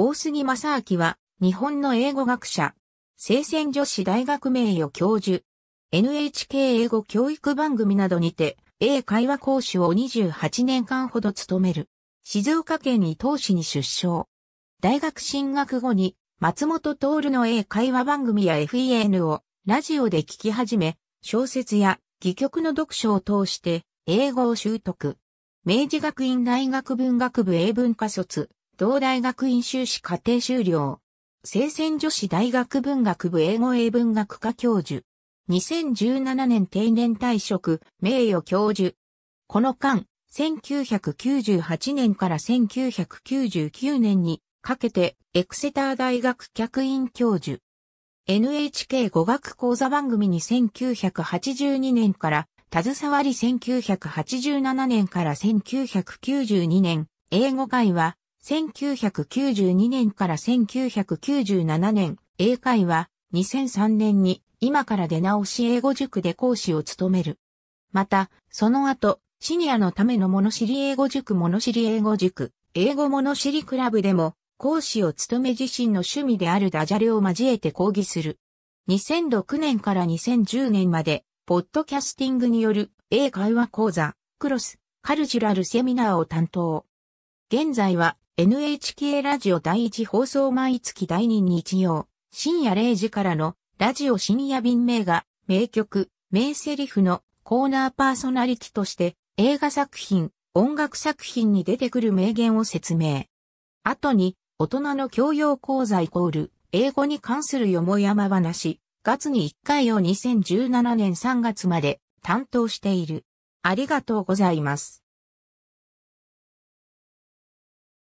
大杉正明は、日本の英語学者、清泉女子大学名誉教授、NHK 英語教育番組などにて、英会話講師を28年間ほど務める。静岡県伊東市に出生。大学進学後に、松本徹の英会話番組や FEN をラジオで聞き始め、小説や戯曲の読書を通して英語を習得。明治学院大学文学部英文科卒、同大学院修士課程修了。清泉女子大学文学部英語英文学科教授。2017年定年退職、名誉教授。この間、1998年から1999年にかけてエクセター大学客員教授。NHK 語学講座番組に1982年から携わり1987年から1992年、英語会話、1992年から1997年、英会話、2003年に今から出直し英語塾で講師を務める。また、その後、シニアのための物知り英語塾物知り英語塾、英語物知りクラブでも、講師を務め自身の趣味であるダジャレを交えて講義する。2006年から2010年まで、ポッドキャスティングによる英会話講座、クロス、カルチュラルセミナーを担当。現在は NHK ラジオ第1放送毎月第2日曜、深夜0時からのラジオ深夜便名画、名曲、名セリフのコーナーパーソナリティとして映画作品、音楽作品に出てくる名言を説明。後に大人の教養講座=英語に関するよもやま話。月に1回を2017年3月まで担当している。ありがとうございます。